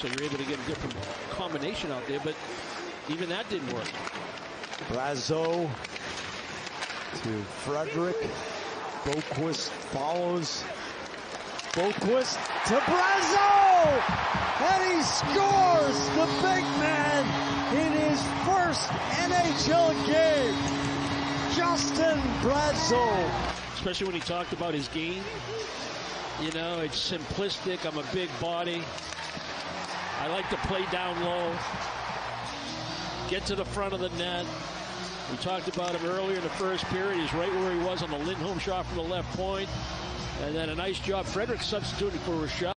so you're able to get a different combination out there, but even that didn't work. Brazeau to Frederic. Boqvist follows. Boqvist to Brazeau! And he scores! The big man in his first NHL game. Justin Brazeau. Especially when he talked about his game. You know, it's simplistic. I'm a big body. I like to play down low. Get to the front of the net. We talked about him earlier in the first period. He's right where he was on the Lindholm shot from the left point. And then a nice job. Frederic substituted for Rochelle.